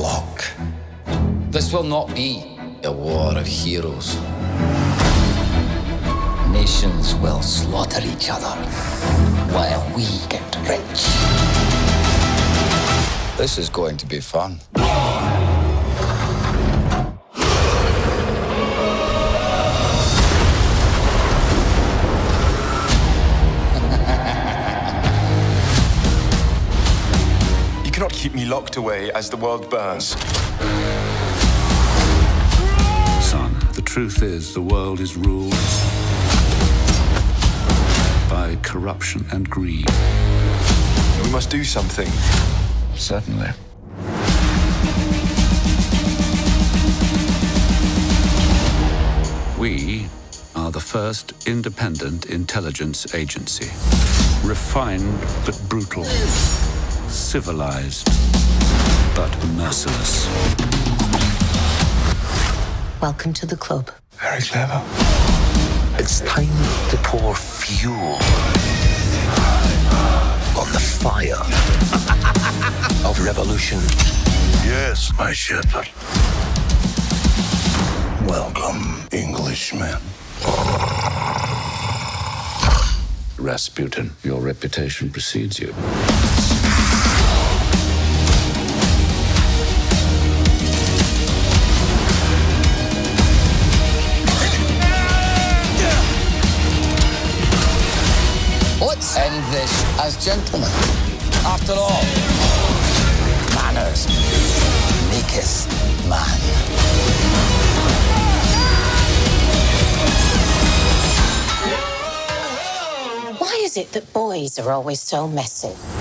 clock. This will not be a war of heroes. Nations will slaughter each other while we get rich. This is going to be fun. You cannot keep me locked away as the world burns. Son, the truth is the world is ruled by corruption and greed. We must do something. Certainly. We are the first independent intelligence agency. Refined but brutal. Civilized but merciless. Welcome to the club. Very clever. It's time to pour fuel on the fire of revolution. Yes, my shepherd. Welcome, Englishman. Rasputin, your reputation precedes you. Let's end this as gentlemen. After all, manners maketh man. Why is it that boys are always so messy?